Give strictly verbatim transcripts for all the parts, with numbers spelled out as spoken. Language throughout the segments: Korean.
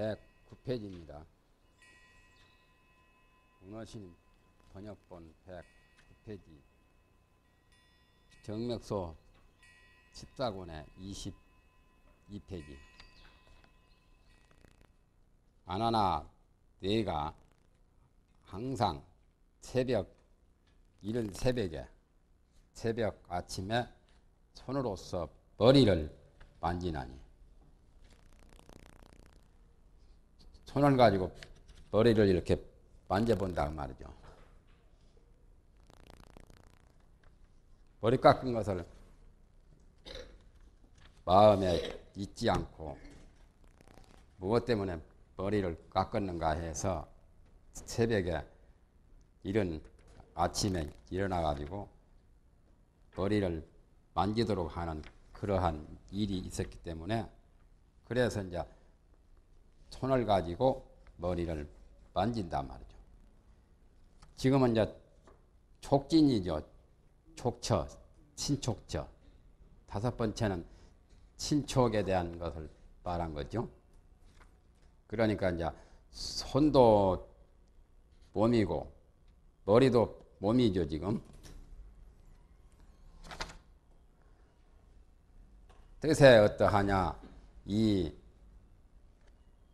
백구 페이지입니다. 공어신 번역본 백구 페이지 정맥소 십사 권의 이십이 페이지. 아난아, 내가 항상 새벽 이른 새벽에 새벽 아침에 손으로서 머리를 만지나니, 손을 가지고 머리를 이렇게 만져본다 말이죠. 머리 깎은 것을 마음에 잊지 않고 무엇 때문에 머리를 깎았는가 해서 새벽에 이른 아침에 일어나가지고 머리를 만지도록 하는 그러한 일이 있었기 때문에, 그래서 이제 손을 가지고 머리를 만진단 말이죠. 지금은 이제 촉진이죠. 촉처, 신촉처. 다섯 번째는 신촉에 대한 것을 말한 거죠. 그러니까 이제 손도 몸이고 머리도 몸이죠, 지금. 뜻에 어떠하냐? 이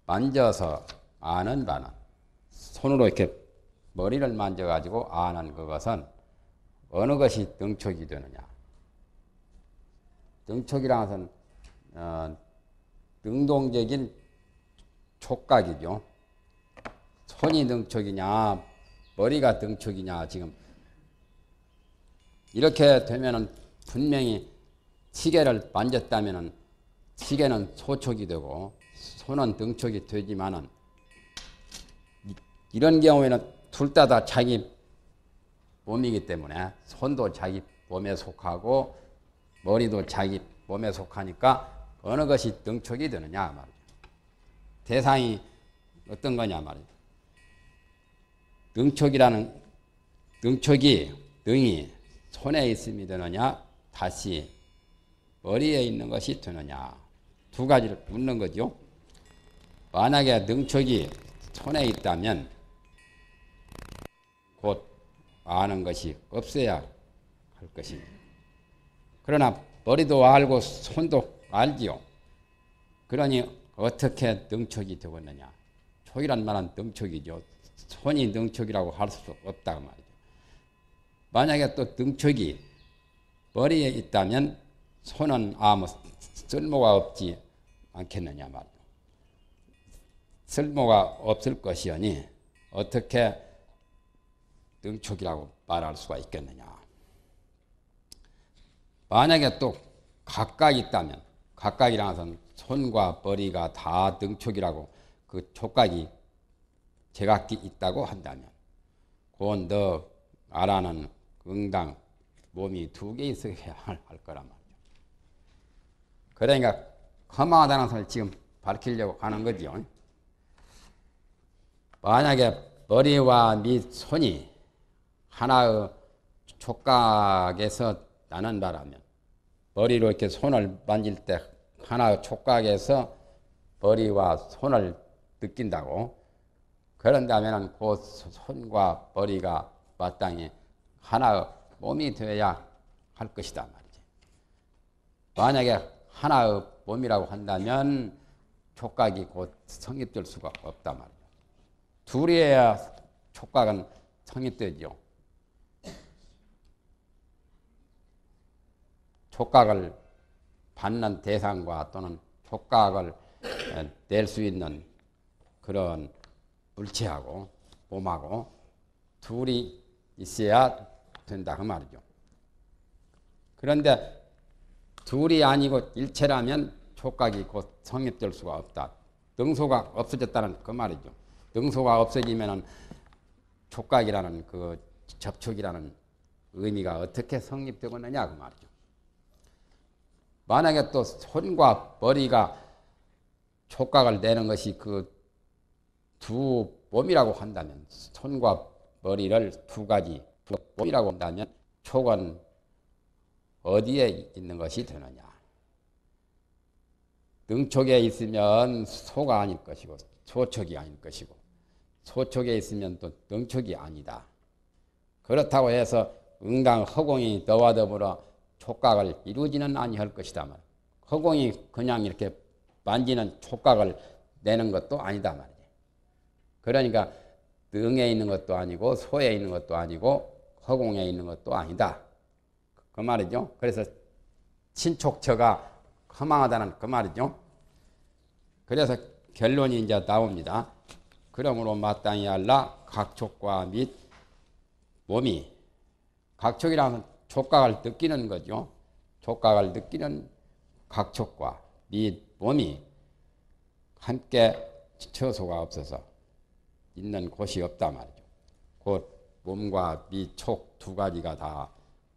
만져서 아는 바는, 손으로 이렇게 머리를 만져가지고 아는 그것은 어느 것이 능촉이 되느냐? 능촉이라는 것은 어, 능동적인 촉각이죠. 손이 능촉이냐, 머리가 능촉이냐. 지금 이렇게 되면은 분명히 시계를 만졌다면은 시계는 소촉이 되고 손은 능촉이 되지만은, 이런 경우에는 둘 다 다 자기 몸이기 때문에 손도 자기 몸에 속하고 머리도 자기 몸에 속하니까 어느 것이 능촉이 되느냐 말이죠. 대상이 어떤 거냐 말이죠. 능촉이라는, 능촉이, 능이 손에 있음이 되느냐, 다시 머리에 있는 것이 되느냐, 두 가지를 묻는 거죠. 만약에 능촉이 손에 있다면 곧 아는 것이 없어야 할 것입니다. 그러나 머리도 알고 손도 알지요. 그러니 어떻게 능촉이 되었느냐. 촉이란 말은 능촉이죠. 손이 능촉이라고 할 수 없다고 말이죠. 만약에 또 능촉이 머리에 있다면 손은 아무 쓸모가 없지 않겠느냐 말이죠. 쓸모가 없을 것이오니 어떻게 능촉이라고 말할 수가 있겠느냐. 만약에 또 각각이 있다면, 각각이라는 것은 손과 머리가 다 능촉이라고, 그 촉각이 제각기 있다고 한다면, 그건 너 아라는 응당 몸이 두 개 있어야 할 거란 말이죠. 그러니까 허망하다는 것을 지금 밝히려고 하는 거지요. 만약에 머리와 밑 손이 하나의 촉각에서 나는 바라면, 머리로 이렇게 손을 만질 때 하나의 촉각에서 머리와 손을 느낀다고 그런다면, 그 손과 머리가 마땅히 하나의 몸이 되어야 할 것이다 말이지. 만약에 하나의 몸이라고 한다면 촉각이 곧 성립될 수가 없다 말이죠. 둘이어야 촉각은 성립되죠. 촉각을 받는 대상과 또는 촉각을 낼 수 있는 그런 물체하고 몸하고 둘이 있어야 된다 그 말이죠. 그런데 둘이 아니고 일체라면 촉각이 곧 성립될 수가 없다. 능소가 없어졌다는 그 말이죠. 능소가 없어지면은 촉각이라는 그 접촉이라는 의미가 어떻게 성립되겠느냐 그 말이죠. 만약에 또 손과 머리가 촉각을 내는 것이 그 두 몸이라고 한다면, 손과 머리를 두 가지 두 몸이라고 한다면 촉은 어디에 있는 것이 되느냐. 능촉에 있으면 소가 아닐 것이고 소촉이 아닐 것이고, 소촉에 있으면 또 능촉이 아니다. 그렇다고 해서 응당 허공이 너와 더불어 촉각을 이루지는 아니할 것이다 말이야. 허공이 그냥 이렇게 만지는 촉각을 내는 것도 아니다 말이야. 그러니까 능에 있는 것도 아니고 소에 있는 것도 아니고 허공에 있는 것도 아니다, 그 말이죠. 그래서 친촉처가 허망하다는 그 말이죠. 그래서 결론이 이제 나옵니다. 그러므로 마땅히 알라 각촉과 및 몸이, 각촉이라는 촉각을 느끼는 거죠. 촉각을 느끼는 각촉과 및 몸이 함께 처소가 없어서 있는 곳이 없다 말이죠. 곧 몸과 미촉 두 가지가 다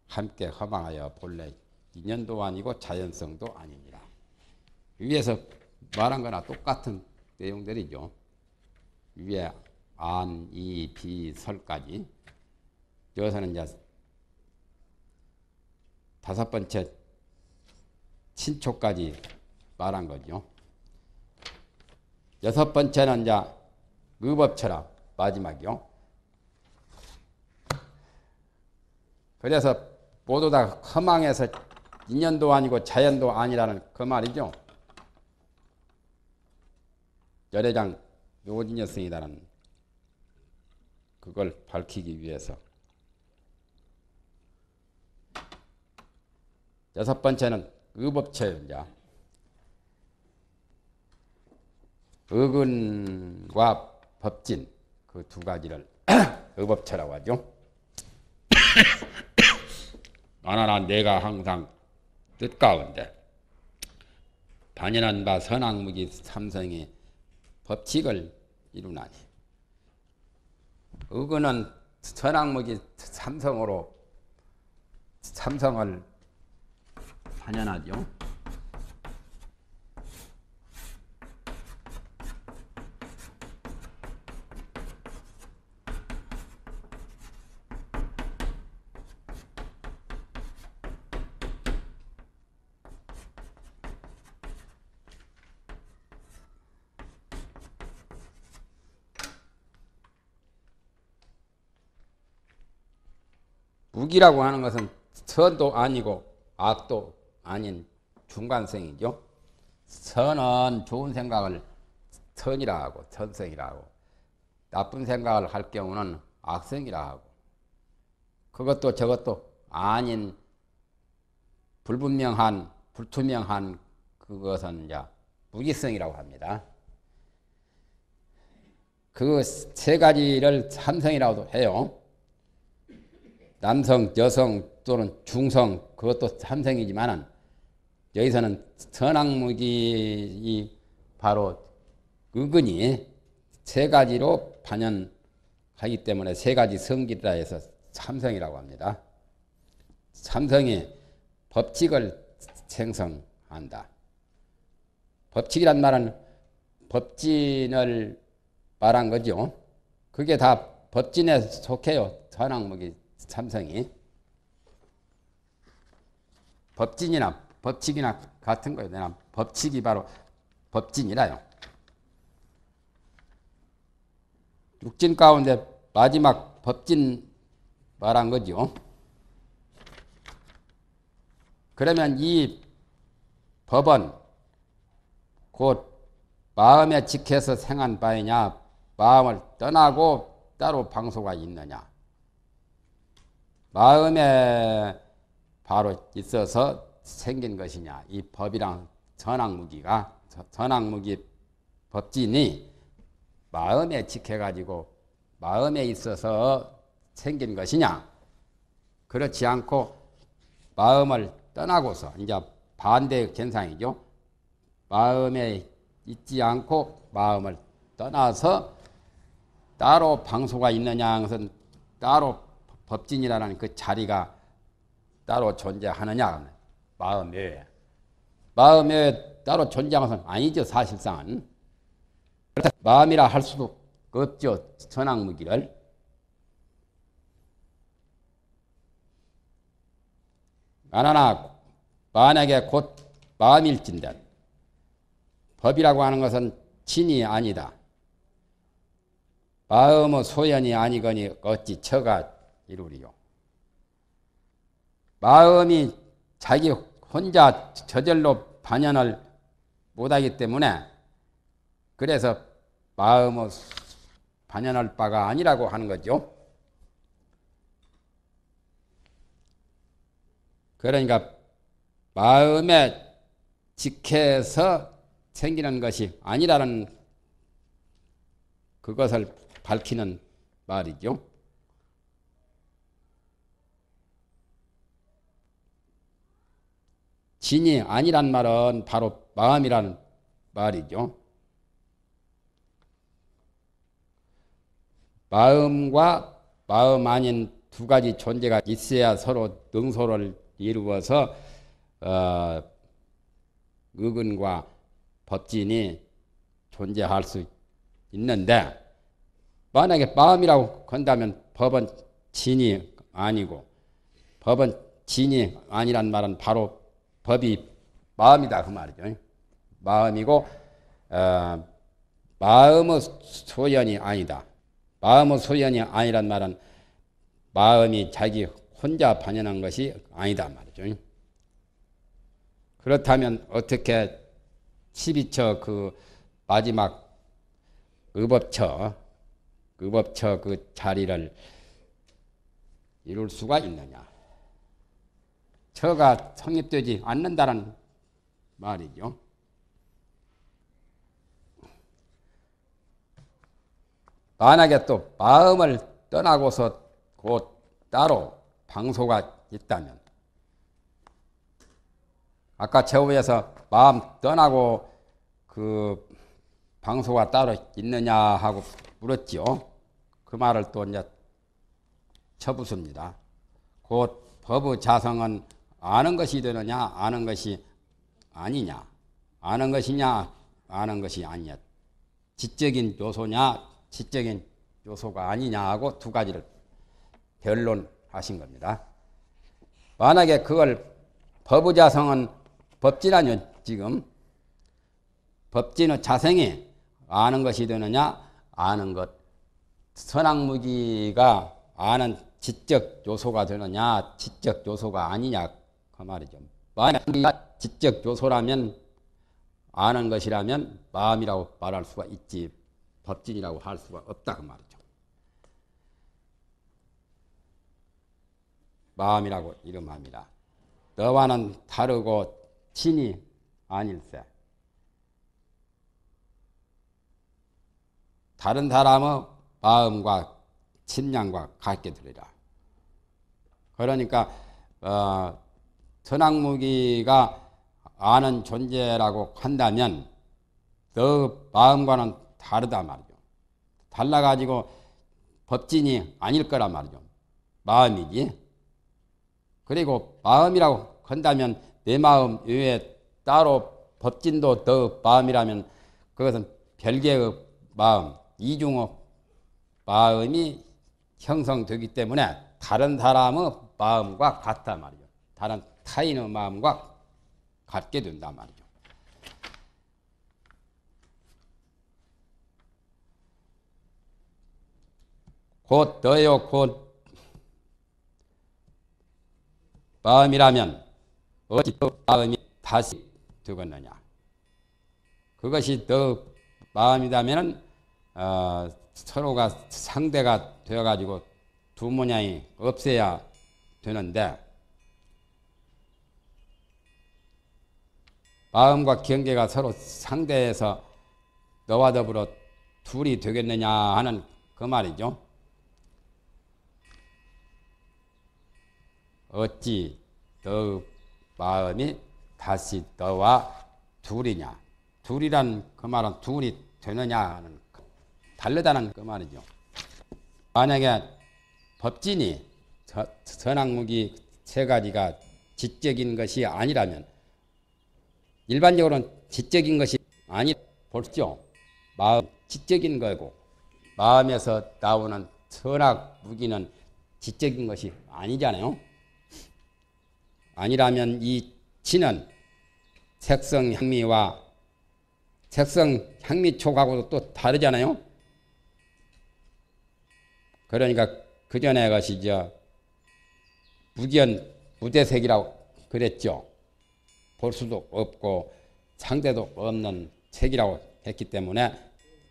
함께 허망하여 본래 인연도 아니고 자연성도 아닙니다. 위에서 말한 거나 똑같은 내용들이죠. 위에 안, 이, 비, 설까지. 여기서는 이제 다섯 번째 친촉까지 말한 거죠. 여섯 번째는 이제 의법철학 마지막이요. 그래서 모두 다 허망해서 인연도 아니고 자연도 아니라는 그 말이죠. 열애장 요진여승이라는 그걸 밝히기 위해서. 여섯 번째는 의법체입니다. 의근과 법진, 그 두 가지를 의법체라고 하죠. 나나나 내가 항상 뜻가운데 단연한 바 선악무기 삼성이 법칙을 이루나니, 의근은 선악무기 삼성으로 삼성을 단연하죠. 무기라고 하는 것은 선도 아니고 악도 아닌 중간성이죠. 선은 좋은 생각을 선이라 하고 선성이라 하고, 나쁜 생각을 할 경우는 악성이라 하고, 그것도 저것도 아닌 불분명한 불투명한 그것은 이제 무기성이라고 합니다. 그 세 가지를 삼성이라고도 해요. 남성, 여성 또는 중성, 그것도 삼성이지만은 여기서는 선악무기이 바로 의근이 세 가지로 반영하기 때문에 세 가지 성질이라 해서 삼성이라고 합니다. 삼성이 법칙을 생성한다. 법칙이란 말은 법진을 말한 거죠. 그게 다 법진에 속해요. 선악무기 삼성이 법진이나 법칙이나 같은 거예요. 내가 법칙이 바로 법진이라요. 육진 가운데 마지막 법진 말한 거죠. 그러면 이 법은 곧 마음에 직해서 생한 바이냐, 마음을 떠나고 따로 방소가 있느냐. 마음에 바로 있어서 생긴 것이냐. 이 법이랑 선악무기가, 선악무기 법진이 마음에 직해가지고 마음에 있어서 생긴 것이냐. 그렇지 않고 마음을 떠나고서, 이제 반대의 현상이죠. 마음에 있지 않고 마음을 떠나서 따로 방소가 있느냐. 그것은 따로 법진이라는 그 자리가 따로 존재하느냐. 마음 외에. 마음 외에 따로 존재하는 것은 아니죠, 사실상은. 그렇다 마음이라 할 수도 없죠, 선악무기를. 만하나 만약에 곧 마음일진데 법이라고 하는 것은 진이 아니다. 마음의 소연이 아니거니 어찌 처가 이루리요. 마음이 자기 혼자 저절로 반연을 못하기 때문에 그래서 마음의 반연할 바가 아니라고 하는 거죠. 그러니까 마음에 직해서 생기는 것이 아니라는 그것을 밝히는 말이죠. 진이 아니란 말은 바로 마음이라는 말이죠. 마음과 마음 아닌 두 가지 존재가 있어야 서로 능소를 이루어서 어, 의근과 법진이 존재할 수 있는데, 만약에 마음이라고 한다면 법은 진이 아니고, 법은 진이 아니란 말은 바로 법이 마음이다 그 말이죠. 마음이고 어, 마음의 소연이 아니다. 마음의 소연이 아니란 말은 마음이 자기 혼자 반연한 것이 아니다 말이죠. 그렇다면 어떻게 십이처 그 마지막 의법처, 의법처 그 자리를 이룰 수가 있느냐. 처가 성립되지 않는다는 말이죠. 만약에 또 마음을 떠나고서 곧 따로 방소가 있다면, 아까 제후에서 마음 떠나고 그 방소가 따로 있느냐 하고 물었지요. 그 말을 또 이제 쳐부숩니다. 곧 법의 자성은 아는 것이 되느냐, 아는 것이 아니냐, 아는 것이냐, 아는 것이 아니냐, 지적인 요소냐, 지적인 요소가 아니냐 하고 두 가지를 변론하신 겁니다. 만약에 그걸 법의 자성은 법진아니요, 지금. 법진의 자성이 아는 것이 되느냐, 아는 것. 선악무기가 아는 지적 요소가 되느냐, 지적 요소가 아니냐, 그 말이죠. 만약에 지적 요소라면, 아는 것이라면 마음이라고 말할 수가 있지, 법진이라고 할 수가 없다, 그 말이죠. 마음이라고 이름합니다. 너와는 다르고 진이 아닐세. 다른 사람의 마음과 진량과 같게 들리라. 그러니까 어, 선악무기가 아는 존재라고 한다면 너 마음과는 다르다 말이죠. 달라가지고 법진이 아닐 거란 말이죠. 마음이지. 그리고 마음이라고 한다면 내 마음 외에 따로 법진도 더 마음이라면 그것은 별개의 마음, 이중의 마음이 형성되기 때문에 다른 사람의 마음과 같다 말이죠. 다른 타인의 마음과 같게 된다 말이죠. 곧 너요 곧 마음이라면 어찌 너 마음이 다시 되겠느냐. 그것이 너 마음이라면 어, 서로가 상대가 되어가지고 두 모양이 없애야 되는데, 마음과 경계가 서로 상대해서 너와 더불어 둘이 되겠느냐 하는 그 말이죠. 어찌 너의 마음이 다시 너와 둘이냐. 둘이란 그 말은 둘이 되느냐 하는, 다르다는 그 말이죠. 만약에 법진이 선악무기 세 가지가 지적인 것이 아니라면, 일반적으로는 지적인 것이 아니 볼죠. 마음 지적인 거고, 마음에서 나오는 선악무기는 지적인 것이 아니잖아요. 아니라면 이 진은 색성 향미와 색성 향미촉하고도 또 다르잖아요. 그러니까 그 전에 것이 저 무견 무대색이라고 그랬죠. 볼 수도 없고 상대도 없는 색이라고 했기 때문에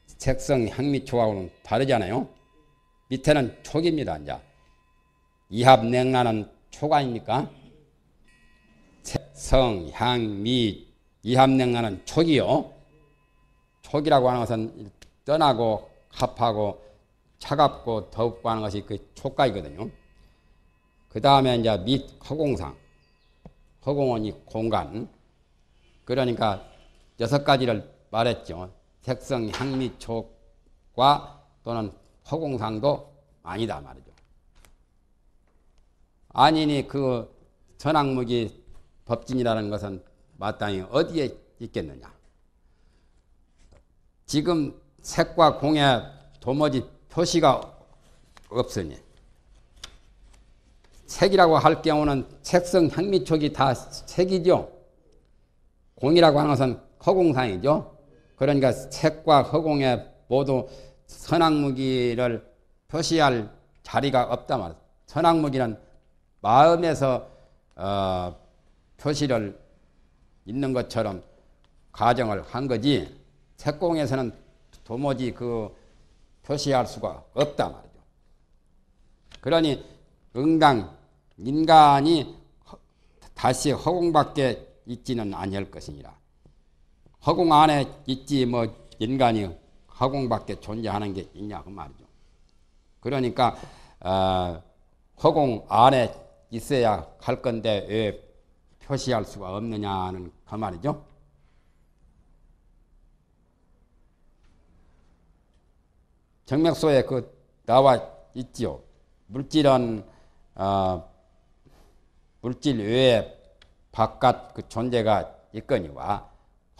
색성 향미초하고는 다르잖아요. 밑에는 촉입니다. 이제 이합냉란은 초가입니까? 색성 향미 이합냉란은 촉이요. 촉이라고 하는 것은 떠나고 합하고 차갑고 덥고 하는 것이 그 촉가이거든요. 그 다음에 이제 밑 허공상, 허공원이 공간. 그러니까 여섯 가지를 말했죠. 색성 향미촉과 또는 허공상도 아니다 말이죠. 아니니 그 전학무기 법진이라는 것은 마땅히 어디에 있겠느냐. 지금 색과 공에 도무지 표시가 없으니 색이라고 할 경우는 색성 향미촉이 다 색이죠. 공이라고 하는 것은 허공상이죠. 그러니까 색과 허공에 모두 선악무기를 표시할 자리가 없다 말이죠. 선악무기는 마음에서 어, 표시를 있는 것처럼 가정을 한 거지 색공에서는 도무지 그 표시할 수가 없다 말이죠. 그러니 응당 인간이 다시 허공 밖에 있지는 아니할 것이니라. 허공 안에 있지 뭐 인간이 허공 밖에 존재하는 게 있냐 그 말이죠. 그러니까 어, 허공 안에 있어야 할 건데 왜 표시할 수가 없느냐는 그 말이죠. 정맥소에 그 나와 있지요. 물질은 어, 물질 외에 바깥 그 존재가 있거니와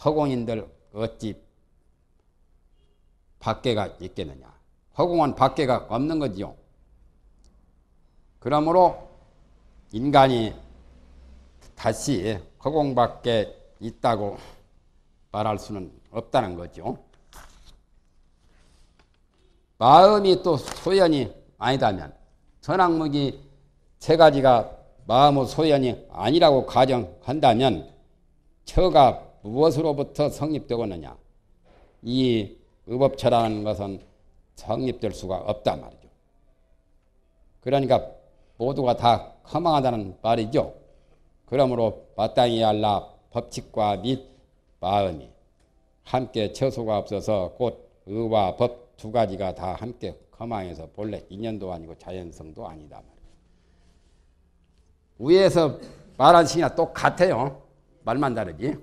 허공인들 어찌 밖에가 있겠느냐. 허공은 밖에가 없는 거지요. 그러므로 인간이 다시 허공 밖에 있다고 말할 수는 없다는 거죠. 마음이 또 소연이 아니다면 선악무기 세 가지가 마음의 소연이 아니라고 가정한다면 처가 무엇으로부터 성립되었느냐. 이 의법처라는 것은 성립될 수가 없다 말이죠. 그러니까 모두가 다 허망하다는 말이죠. 그러므로 마땅히 알라 법칙과 및 마음이 함께 처소가 없어서 곧 의와 법 두 가지가 다 함께 허망해서 본래 인연도 아니고 자연성도 아니다 말이죠. 위에서 말한 식이나 똑같아요. 말만 다르지.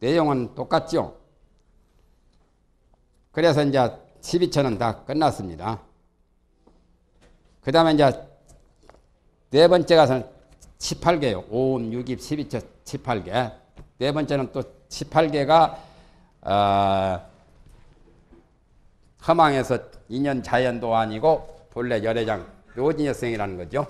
내용은 똑같죠. 그래서 이제 십이 천은 다 끝났습니다. 그 다음에 이제 네 번째 가서는 십팔 개요. 오, 육, 십이 천, 십팔 개. 네 번째는 또 십팔 개가, 어, 허망해서 인연 자연도 아니고 본래 열애장 요진여생이라는 거죠.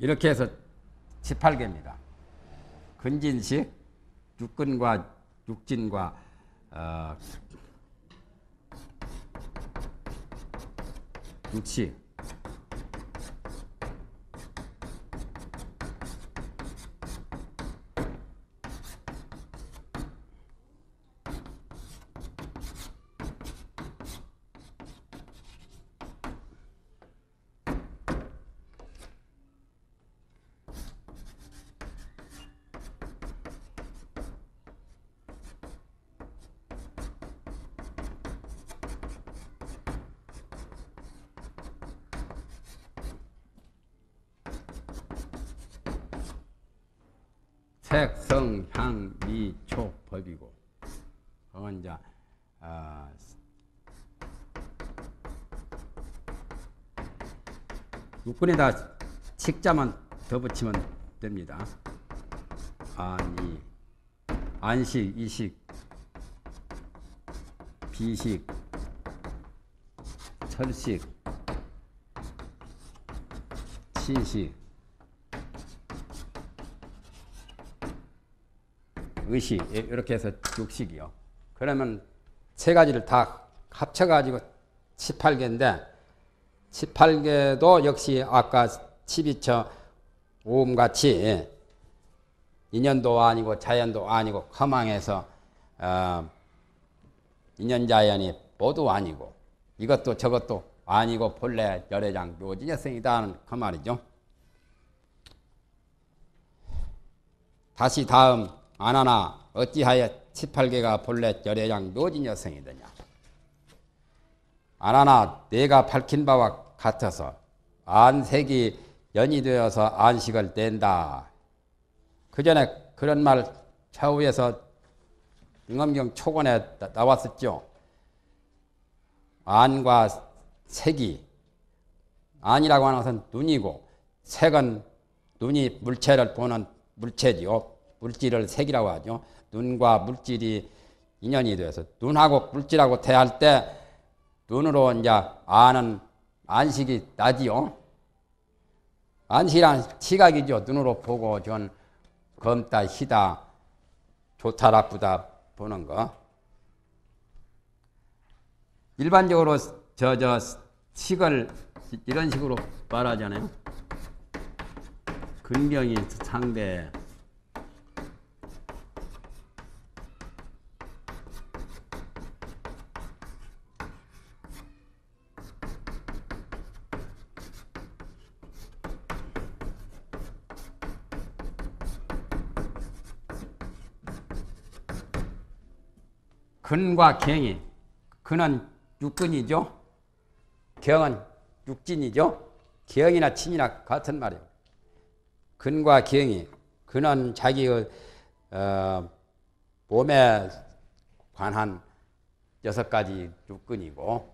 이렇게 해서 십팔 개입니다. 근진식, 육근과 육진과 어, 육식, 색성, 향, 미, 촉, 법이고. 그건 이제, 어, 육근에다 식자만 더 붙이면 됩니다. 아니, 안식, 이식, 비식, 철식, 치식, 의식, 이렇게 해서 육식이요. 그러면 세 가지를 다 합쳐가지고 열여덟 개인데 열여덟 개도 역시 아까 십이처 오음같이 인연도 아니고 자연도 아니고 허망해서 어, 인연자연이 모두 아니고 이것도 저것도 아니고 본래 열애장 묘지여성이다 하는 그 말이죠. 다시 다음 아나나 어찌하여 열여덟 개가 본래 열애장 묘지여성이더냐. 아나나 내가 밝힌 바와 같아서 안색이 연이 되어서 안식을 뗀다. 그 전에 그런 말 좌우에서 능엄경 초권에 나왔었죠. 안과 색이, 안이라고 하는 것은 눈이고 색은 눈이 물체를 보는 물체지요. 물질을 색이라고 하죠. 눈과 물질이 인연이 되어서 눈하고 물질하고 대할 때 눈으로 이제 안은 안식이 나지요. 안식이란 시각이죠. 눈으로 보고 전 검다, 희다, 좋다, 나쁘다 보는 거. 일반적으로 저, 저, 식을 이런 식으로 말하잖아요. 근경이 상대, 근과 경이, 근은 육근이죠. 경은 육진이죠. 경이나 친이나 같은 말이에요. 근과 경이, 근은 자기의 어, 몸에 관한 여섯 가지 육근이고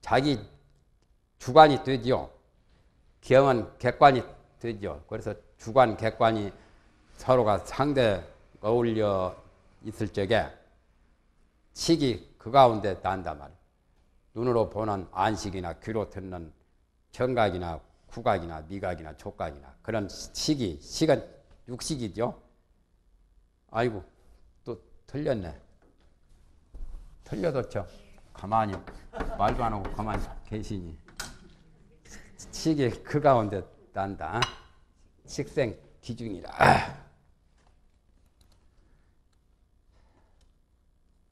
자기 주관이 되죠. 경은 객관이 되죠. 그래서 주관, 객관이 서로가 상대 어울려 있을 적에 식이 그 가운데 난단 말이에요. 눈으로 보는 안식이나 귀로 듣는 청각이나 후각이나 미각이나 촉각이나 그런 식이, 식은 육식이죠. 아이고, 또 틀렸네. 틀려도 저 가만히 말도 안 하고 가만히 계시니. 식이 그 가운데 난다. 식생 기중이라.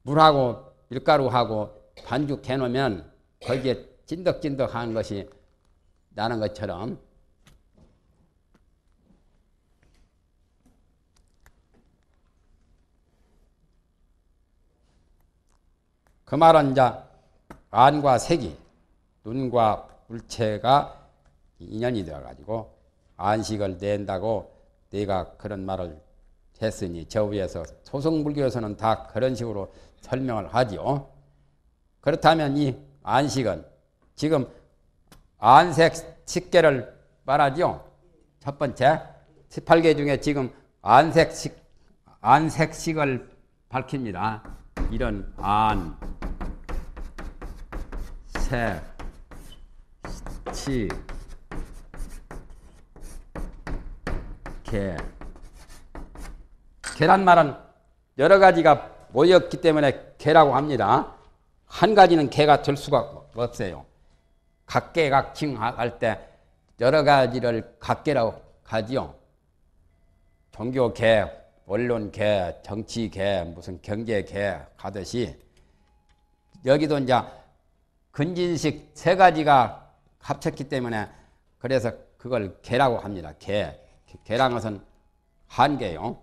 물하고 밀가루하고 반죽해 놓으면 거기에 찐득찐득한 것이 나는 것처럼 그 말은 이제 안과 색이 눈과 물체가 인연이 되어가지고 안식을 낸다고 내가 그런 말을 했으니 저 위에서 소승불교에서는 다 그런 식으로 설명을 하지요. 그렇다면 이 안식은 지금 안색 식계를 말하지요. 첫 번째 열여덟 개 중에 지금 안색식, 안색식을 밝힙니다. 이런 안, 색, 식, 계. 계란 말은 여러 가지가 모였기 때문에 개라고 합니다. 한 가지는 개가 될 수가 없어요. 각계각층할 때 여러 가지를 각계라고 하지요. 종교계, 언론계, 정치계, 무슨 경제계 하듯이 여기도 이제 근진식 세 가지가 합쳤기 때문에 그래서 그걸 개라고 합니다. 개. 개란 것은 한 개요.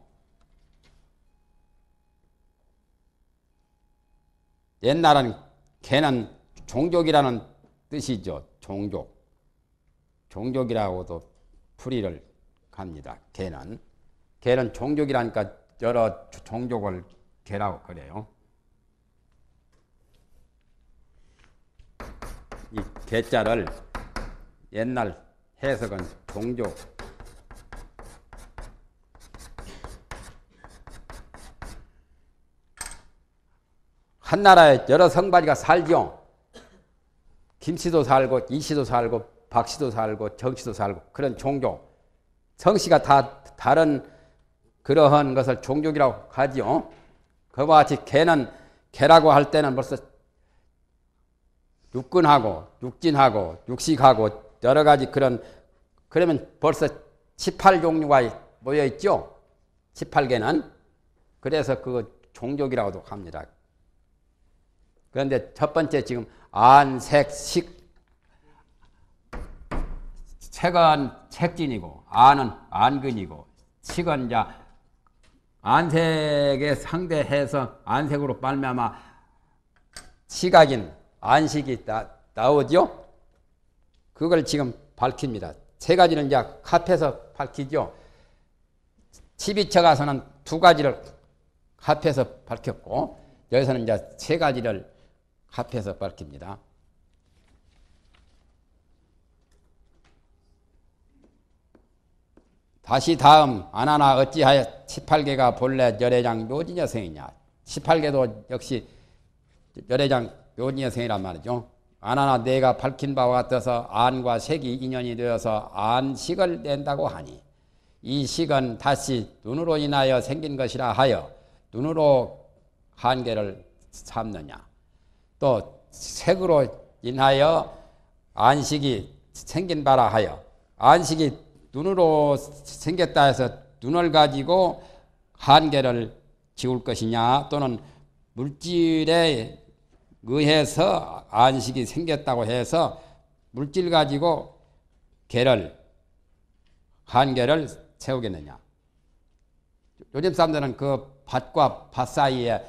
옛날은 개는 종족이라는 뜻이죠. 종족. 종족이라고도 풀이를 합니다. 개는. 개는 종족이라니까 여러 종족을 개라고 그래요. 이 개자를 옛날 해석은 종족. 한 나라에 여러 성바리가 살죠. 김씨도 살고 이씨도 살고 박씨도 살고 정씨도 살고 그런 종교. 성씨가 다 다른 그러한 것을 종족이라고 하지요. 그와 같이 개는 개라고 할 때는 벌써 육근하고 육진하고 육식하고 여러 가지 그런, 그러면 벌써 십팔 종류가 모여 있죠. 십팔 개는. 그래서 그거 종족이라고도 합니다. 그런데 첫 번째 지금 안색식, 색은 색진이고 안은 안근이고 식은 자 안색에 상대해서 안색으로 말미암아 시각인 안식이 나, 나오죠. 그걸 지금 밝힙니다. 세 가지는 이제 합해서 밝히죠. 십이 처 가서는 두 가지를 합해서 밝혔고, 여기서는 이제 세 가지를 합해서 밝힙니다. 다시 다음 아나나 어찌하여 십팔 개가 본래 열애장 묘진 여성이냐. 십팔 개도 역시 열애장 묘진 여성이란 말이죠. 아나나 내가 밝힌 바와 같아서 안과 색이 인연이 되어서 안식을 낸다고 하니 이 식은 다시 눈으로 인하여 생긴 것이라 하여 눈으로 한계를 삼느냐. 또 색으로 인하여 안식이 생긴 바라 하여 안식이 눈으로 생겼다 해서 눈을 가지고 한계를 지울 것이냐, 또는 물질에 의해서 안식이 생겼다고 해서 물질 가지고 개를 한계를 세우겠느냐. 요즘 사람들은 그 밭과 밭 사이에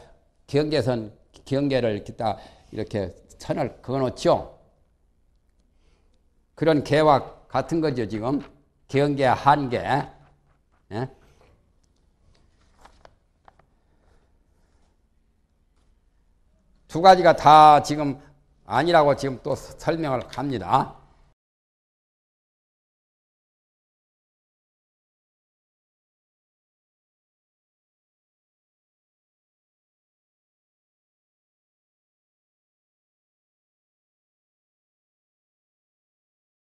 경계선, 경계를 기타 이렇게 선을 그어놓죠. 그런 개와 같은 거죠 지금. 경계, 한계. 예? 두 가지가 다 지금 아니라고 지금 또 설명을 합니다.